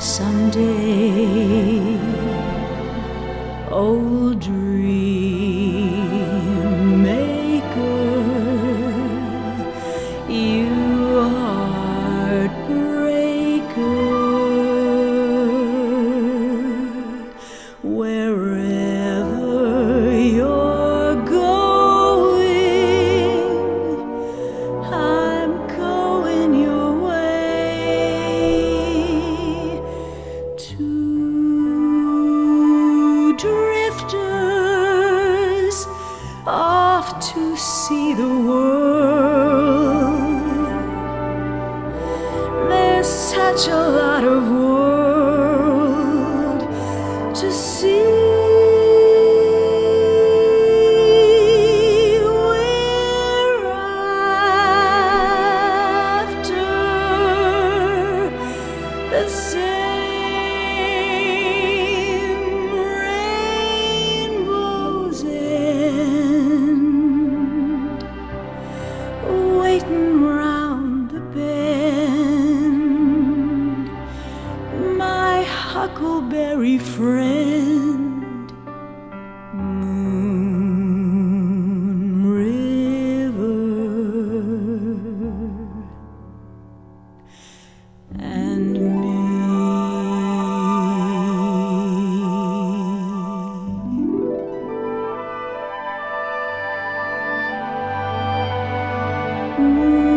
someday. Oh, dream maker, you heartbreaker, wherever you're going, I'm going your way. Two drifters off to see the world. There's such a lot of world to see. Huckleberry friend, Moon River, and me. Moon